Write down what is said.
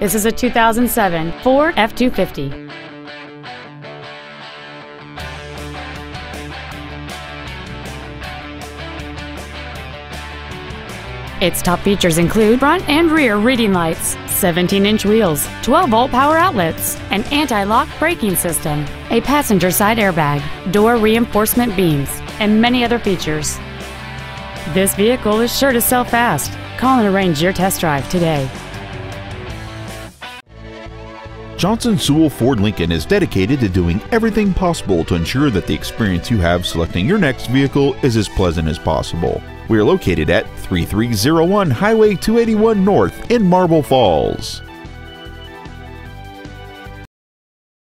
This is a 2007 Ford F-250. Its top features include front and rear reading lights, 17-inch wheels, 12-volt power outlets, an anti-lock braking system, a passenger side airbag, door reinforcement beams, and many other features. This vehicle is sure to sell fast. Call and arrange your test drive today. Johnson Sewell Ford Lincoln is dedicated to doing everything possible to ensure that the experience you have selecting your next vehicle is as pleasant as possible. We are located at 3301 Highway 281 North in Marble Falls.